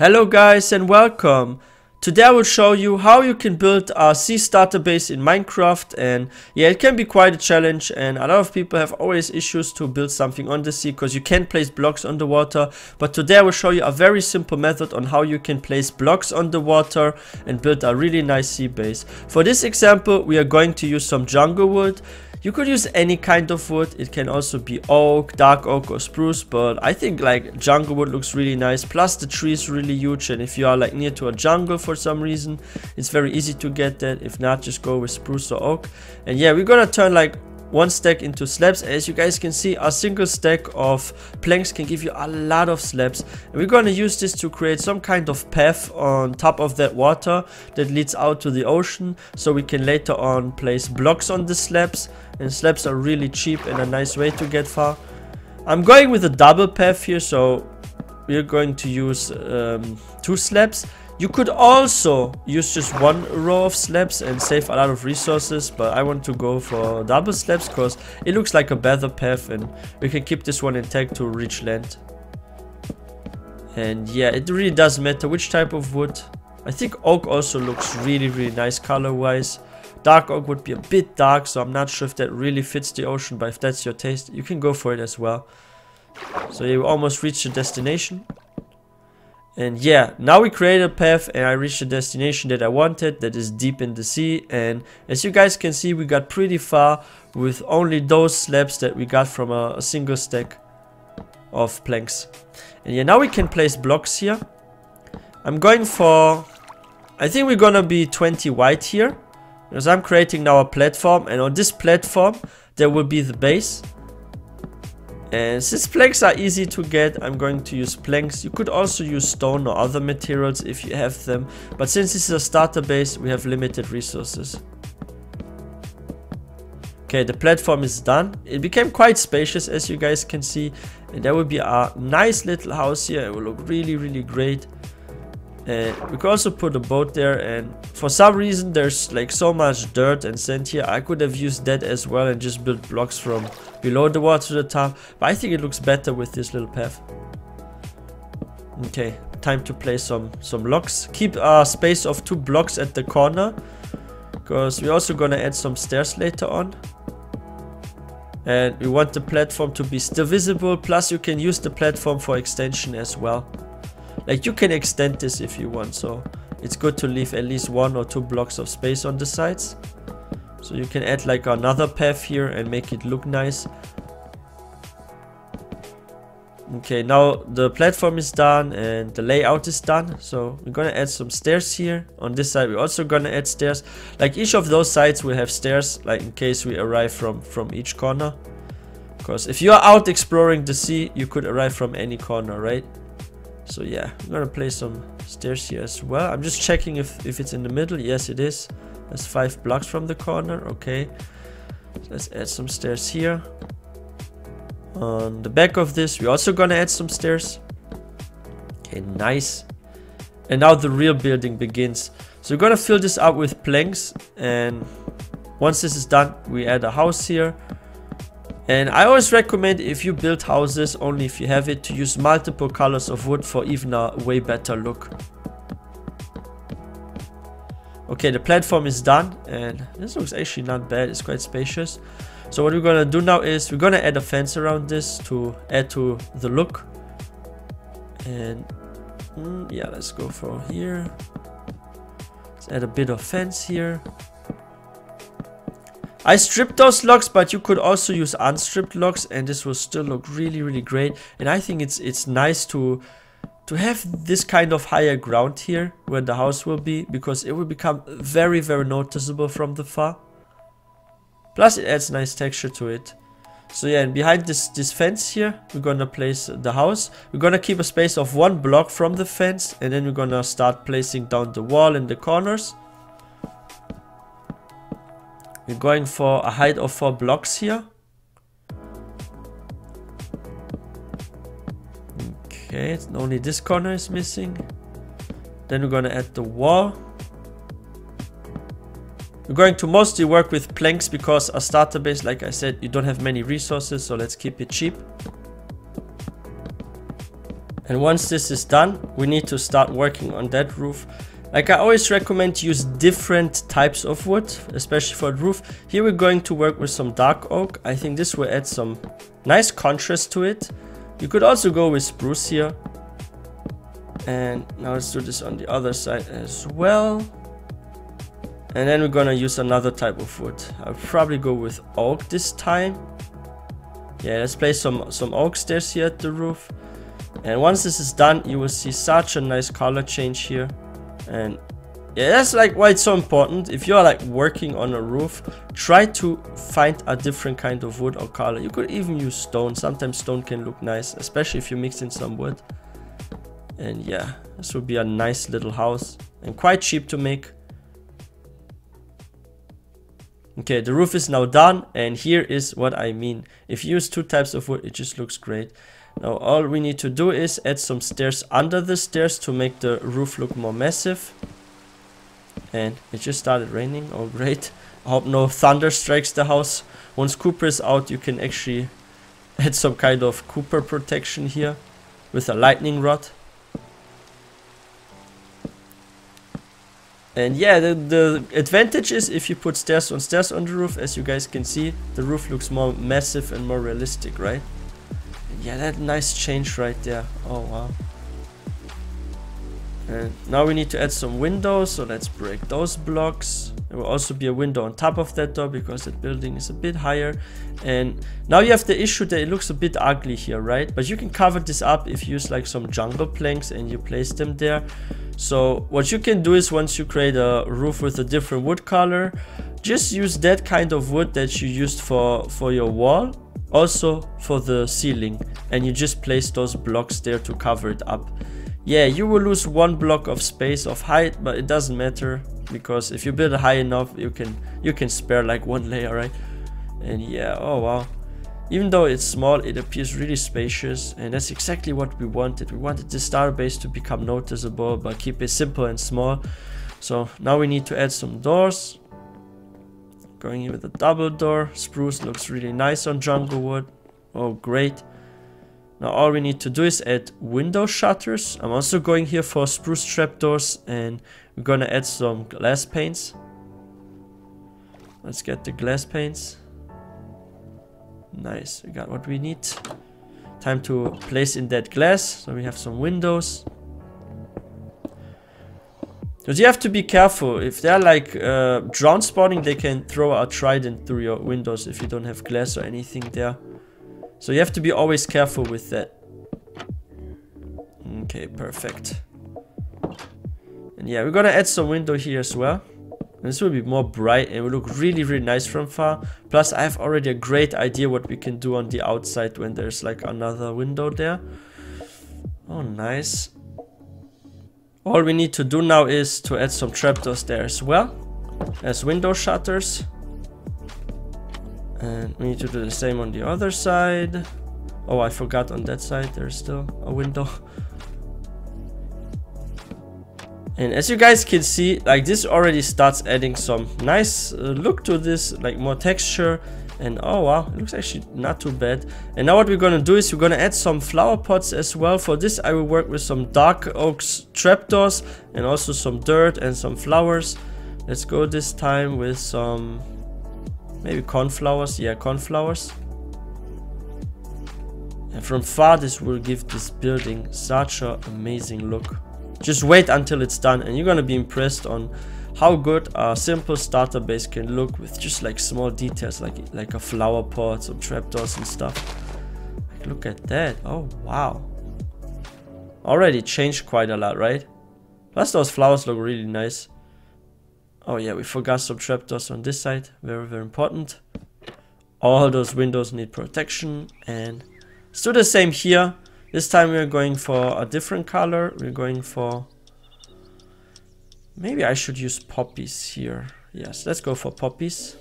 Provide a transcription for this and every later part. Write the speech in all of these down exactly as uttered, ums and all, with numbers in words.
Hello guys and welcome. Today I will show you how you can build a sea starter base in Minecraft, and yeah, it can be quite a challenge, and a lot of people have always issues to build something on the sea because you can't place blocks on the water. But today I will show you a very simple method on how you can place blocks on the water and build a really nice sea base. For this example we are going to use some jungle wood. You could use any kind of wood. It can also be oak, dark oak or spruce, but I think like jungle wood looks really nice. Plus the tree is really huge, and if you are like near to a jungle for some reason, it's very easy to get that. If not, just go with spruce or oak. And yeah, we're gonna turn like one stack into slabs. As you guys can see, a single stack of planks can give you a lot of slabs, and we're going to use this to create some kind of path on top of that water that leads out to the ocean, so we can later on place blocks on the slabs. And slabs are really cheap and a nice way to get far. I'm going with a double path here, so we're going to use um, two slabs. You could also use just one row of slabs and save a lot of resources, but I want to go for double slabs because it looks like a better path, and we can keep this one intact to reach land. And yeah, it really doesn't matter which type of wood. I think oak also looks really really nice color wise. Dark oak would be a bit dark, so I'm not sure if that really fits the ocean, but if that's your taste, you can go for it as well. So you almost reach your destination. And yeah, now we created a path and I reached the destination that I wanted, that is deep in the sea. And as you guys can see, we got pretty far with only those slabs that we got from a, a single stack of planks. And yeah, now we can place blocks here. I'm going for, I think we're gonna be twenty wide here, because I'm creating now a platform, and on this platform there will be the base. And since planks are easy to get, I'm going to use planks. You could also use stone or other materials if you have them, but since this is a starter base, we have limited resources. Okay, the platform is done. It became quite spacious, as you guys can see, and there will be a nice little house here. It will look really really great. And we could also put a boat there, and for some reason there's like so much dirt and sand here. I could have used that as well and just built blocks from below the water to the top, but I think it looks better with this little path. Okay, time to place some some blocks. Keep a space of two blocks at the corner, because we're also gonna add some stairs later on. And we want the platform to be still visible, plus you can use the platform for extension as well. Like, you can extend this if you want, so it's good to leave at least one or two blocks of space on the sides. So you can add like another path here and make it look nice. Okay, now the platform is done and the layout is done. So we're gonna add some stairs here. On this side we're also gonna add stairs. Like, each of those sides will have stairs, like in case we arrive from, from each corner. Because if you are out exploring the sea, you could arrive from any corner, right? So yeah, I'm gonna place some stairs here as well. I'm just checking if, if it's in the middle. Yes, it is. That's five blocks from the corner. Okay, let's add some stairs here. On the back of this, we're also gonna add some stairs. Okay, nice. And now the real building begins. So we're gonna fill this up with planks, and once this is done, we add a house here. And I always recommend, if you build houses, only if you have it, to use multiple colors of wood for even a way better look. Okay, the platform is done, and this looks actually not bad. It's quite spacious. So what we're gonna do now is we're gonna add a fence around this to add to the look. And mm, yeah, let's go for here. Let's add a bit of fence here. I stripped those logs, but you could also use unstripped logs, and this will still look really really great. And I think it's it's nice to to have this kind of higher ground here where the house will be, because it will become very very noticeable from the far. Plus it adds nice texture to it. So yeah, and behind this this fence here we're gonna place the house. We're gonna keep a space of one block from the fence, and then we're gonna start placing down the wall and the corners. We're going for a height of four blocks here. Okay, it's only this corner is missing. Then we're gonna add the wall. We're going to mostly work with planks because a starter base, like I said, you don't have many resources, so let's keep it cheap. And once this is done, we need to start working on that roof. Like I always recommend to use different types of wood, especially for the roof. Here we're going to work with some dark oak. I think this will add some nice contrast to it. You could also go with spruce here. And now let's do this on the other side as well. And then we're gonna use another type of wood. I'll probably go with oak this time. Yeah, let's place some, some oak stairs here at the roof. And once this is done, you will see such a nice color change here. And yeah, that's like why it's so important. If you're like working on a roof, try to find a different kind of wood or color. You could even use stone. Sometimes stone can look nice, especially if you mix in some wood. And yeah, this would be a nice little house and quite cheap to make. Okay, the roof is now done, and here is what I mean. If you use two types of wood, it just looks great. Now all we need to do is add some stairs under the stairs to make the roof look more massive. And it just started raining. Oh great, I hope no thunder strikes the house. Once Cooper is out, you can actually add some kind of Cooper protection here with a lightning rod. And yeah, the, the advantage is if you put stairs on stairs on the roof, as you guys can see, the roof looks more massive and more realistic, right? Yeah, that nice change right there. Oh wow. And now we need to add some windows, so let's break those blocks. There will also be a window on top of that door because that building is a bit higher. And now you have the issue that it looks a bit ugly here, right? But you can cover this up if you use like some jungle planks and you place them there. So what you can do is once you create a roof with a different wood color, just use that kind of wood that you used for, for your wall, also for the ceiling. And you just place those blocks there to cover it up. Yeah, you will lose one block of space of height, but it doesn't matter because if you build it high enough, you can you can spare like one layer, right? And yeah, oh wow. Even though it's small, it appears really spacious, and that's exactly what we wanted. We wanted the starbase to become noticeable, but keep it simple and small. So now we need to add some doors. Going in with a double door. Spruce looks really nice on jungle wood. Oh great. Now all we need to do is add window shutters. I'm also going here for spruce trapdoors, and we're gonna add some glass panes. Let's get the glass panes. Nice, we got what we need. Time to place in that glass, so we have some windows. Because you have to be careful. If they're like uh, drown spawning, they can throw a trident through your windows if you don't have glass or anything there. So you have to be always careful with that. Okay, perfect. And yeah, we're gonna add some window here as well. And this will be more bright and will look really, really nice from far. Plus, I have already a great idea what we can do on the outside when there's like another window there. Oh, nice. All we need to do now is to add some trapdoors there as well, as window shutters. And we need to do the same on the other side. Oh, I forgot on that side, there's still a window. And as you guys can see, like this already starts adding some nice uh, look to this, like more texture. And oh wow, it looks actually not too bad. And now what we're gonna do is we're gonna add some flower pots as well. For this, I will work with some dark oaks trapdoors and also some dirt and some flowers. Let's go this time with some... maybe cornflowers, yeah, cornflowers. And from far, this will give this building such an amazing look. Just wait until it's done, and you're gonna be impressed on how good a simple starter base can look with just like small details, like like a flower pot, some trapdoors and stuff. Like, look at that! Oh wow! Already changed quite a lot, right? Plus, those flowers look really nice. Oh yeah, we forgot some trapdoors on this side. Very, very important. All those windows need protection. And let's do the same here. This time we're going for a different color. We're going for... maybe I should use poppies here. Yes, let's go for poppies.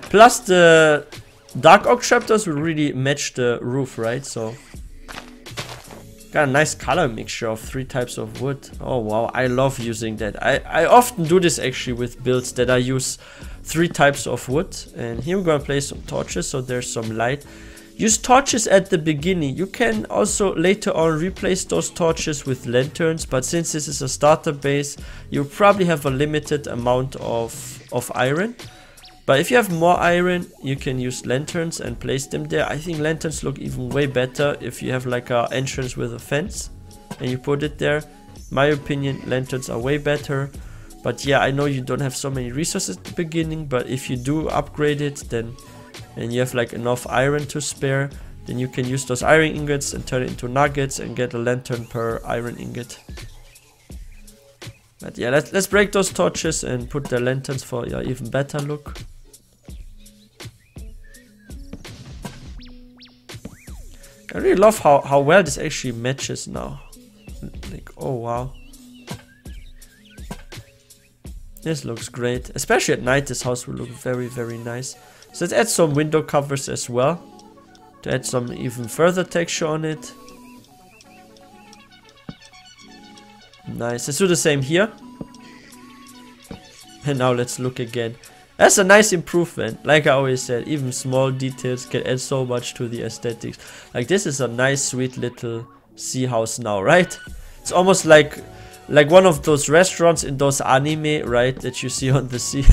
Plus the dark oak trapdoors will really match the roof, right? So... Got a nice color mixture of three types of wood. Oh wow, I love using that. I, I often do this actually with builds that I use three types of wood. And here we're gonna place some torches so there's some light. Use torches at the beginning. You can also later on replace those torches with lanterns, but since this is a starter base, you probably have a limited amount of, of iron. But if you have more iron, you can use lanterns and place them there. I think lanterns look even way better if you have like a entrance with a fence and you put it there. My opinion, lanterns are way better. But yeah, I know you don't have so many resources at the beginning, but if you do upgrade it, then and you have like enough iron to spare, then you can use those iron ingots and turn it into nuggets and get a lantern per iron ingot. But yeah, let's, let's break those torches and put the lanterns for an yeah, even better look. I really love how, how well this actually matches now. Like, oh wow. This looks great. Especially at night, this house will look very, very nice. So let's add some window covers as well, to add some even further texture on it. Nice, let's do the same here. And now let's look again. That's a nice improvement. Like I always said, even small details can add so much to the aesthetics. Like this is a nice, sweet little sea house now, right? It's almost like like one of those restaurants in those anime, right, that you see on the sea.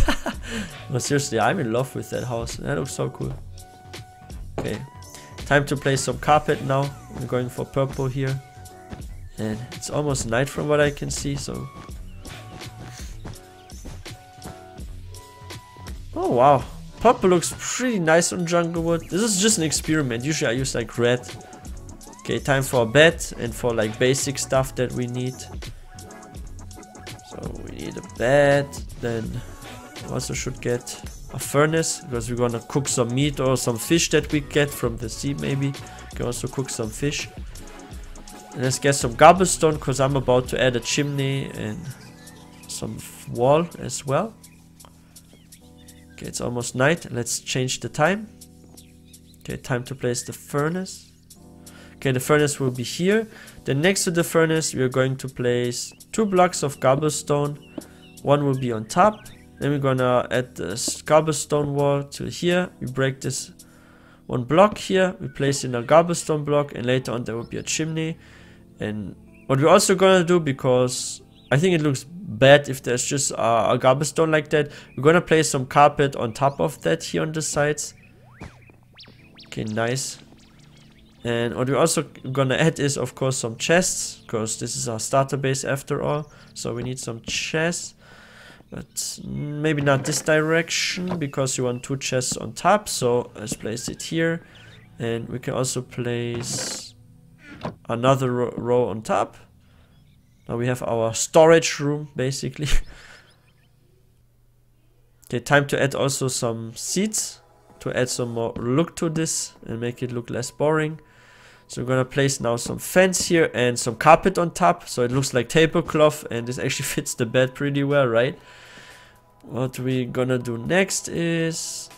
But seriously, I'm in love with that house. That looks so cool. Okay, time to place some carpet now. I'm going for purple here. And it's almost night from what I can see, so... Oh wow, purple looles pretty nice on jungle wood. This is just an experiment. Usually I use like red. Okay, time for a bed and for like basic stuff that we need. So we need a bed, then... Also should get a furnace because we're gonna cook some meat or some fish that we get from the sea. Maybe we can also cook some fish. And let's get some cobblestone because I'm about to add a chimney and some wall as well. Okay, it's almost night. Let's change the time. Okay, time to place the furnace. Okay, the furnace will be here. Then next to the furnace we are going to place two blocks of cobblestone. One will be on top. Then we're gonna add the cobblestone wall to here. We break this one block here. We place in a cobblestone block, and later on there will be a chimney. And what we're also gonna do, because I think it looks bad if there's just a, a cobblestone like that, we're gonna place some carpet on top of that here on the sides. Okay, nice. And what we're also gonna add is, of course, some chests, because this is our starter base after all. So we need some chests. But maybe not this direction, because you want two chests on top, so let's place it here. And we can also place another ro row on top. Now we have our storage room, basically. Okay, time to add also some seats, to add some more look to this and make it look less boring. So we're gonna place now some fence here and some carpet on top, so it looks like tablecloth, and this actually fits the bed pretty well, right? What we're gonna do next is...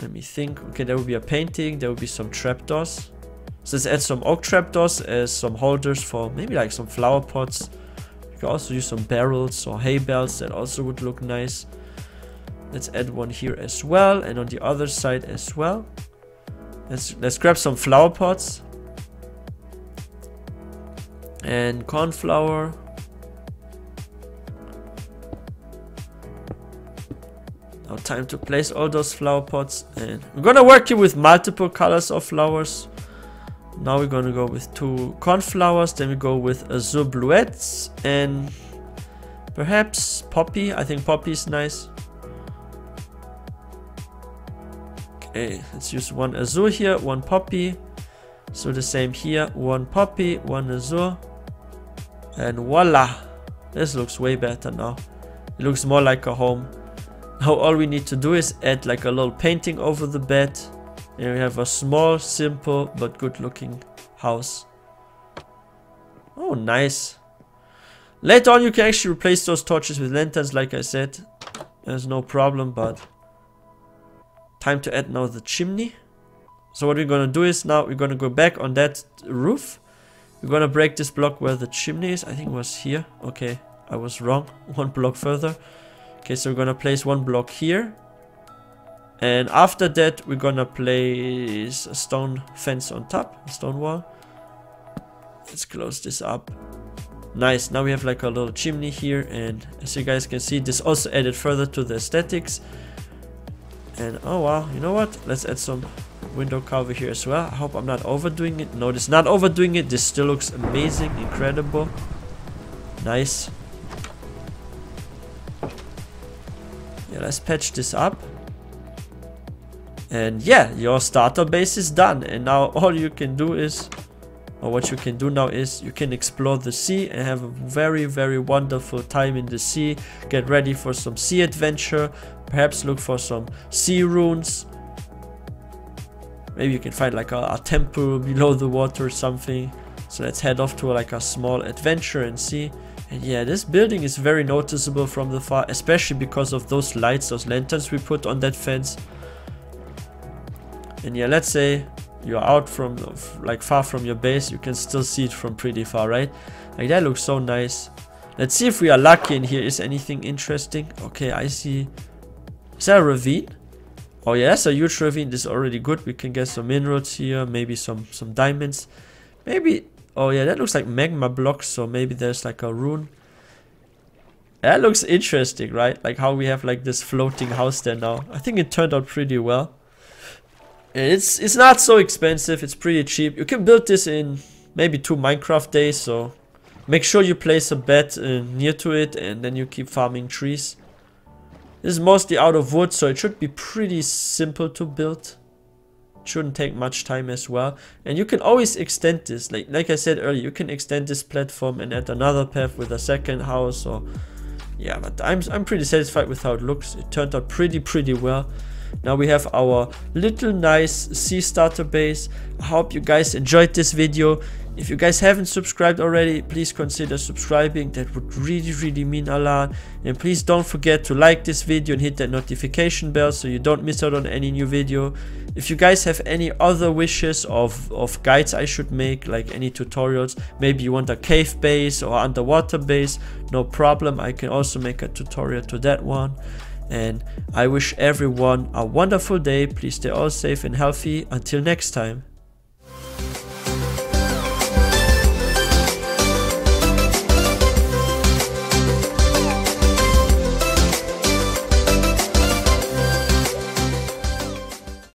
Let me think. Okay, there will be a painting, there will be some trapdoors. So let's add some oak trapdoors as some holders for maybe like some flower pots. You can also use some barrels or hay bales, that also would look nice. Let's add one here as well, and on the other side as well. Let's, let's grab some flower pots and cornflower. Now time to place all those flower pots, and we're gonna work here with multiple colors of flowers. Now we're gonna go with two cornflowers, then we go with azure bluettes and perhaps poppy. I think poppy is nice. Okay, let's use one azure here, one poppy. So the same here, one poppy, one azure. And voila! This looks way better now. It looks more like a home. Now all we need to do is add like a little painting over the bed. And we have a small, simple, but good looking house. Oh, nice. Later on you can actually replace those torches with lanterns, like I said. There's no problem, but... Time to add now the chimney. So what we're gonna do is now we're gonna go back on that roof. We're gonna break this block where the chimney is. I think it was here. Okay, I was wrong. One block further. Okay, so we're gonna place one block here. And after that, we're gonna place a stone fence on top, a stone wall. Let's close this up. Nice, now we have like a little chimney here, and as you guys can see, this also added further to the aesthetics. And oh wow, you know what? Let's add some window cover here as well. I hope I'm not overdoing it. No, it's not overdoing it. This still looks amazing, incredible. Nice. Yeah, let's patch this up. And yeah, your starter base is done. And now all you can do is, or what you can do now is, you can explore the sea and have a very, very wonderful time in the sea. Get ready for some sea adventure. Perhaps look for some sea runes. Maybe you can find like a, a temple below the water or something. So let's head off to like a small adventure and see. And yeah, this building is very noticeable from the far, especially because of those lights, those lanterns we put on that fence. And yeah, let's say you're out from like far from your base, you can still see it from pretty far, right? Like that looks so nice. Let's see if we are lucky in here. Is anything interesting? Okay, I see. Is that a ravine? Oh yeah, that's a huge ravine. This is already good. We can get some minerals here, maybe some some diamonds, maybe. Oh yeah, that looks like magma blocks. So maybe there's like a rune. That looks interesting, right? Like how we have like this floating house there now. I think it turned out pretty well. It's it's not so expensive. It's pretty cheap. You can build this in maybe two Minecraft days. So make sure you place a bed uh, near to it, and then you keep farming trees. This is mostly out of wood, so it should be pretty simple to build. It shouldn't take much time as well. And you can always extend this. Like like I said earlier, you can extend this platform and add another path with a second house. Or yeah, but I'm I'm pretty satisfied with how it looks. It turned out pretty pretty well. Now we have our little nice sea starter base. I hope you guys enjoyed this video. If you guys haven't subscribed already, please consider subscribing. That would really, really mean a lot. And please don't forget to like this video and hit that notification bell so you don't miss out on any new video. If you guys have any other wishes of, of guides I should make, like any tutorials, maybe you want a cave base or underwater base, no problem. I can also make a tutorial to that one. And I wish everyone a wonderful day. Please stay all safe and healthy. Until next time.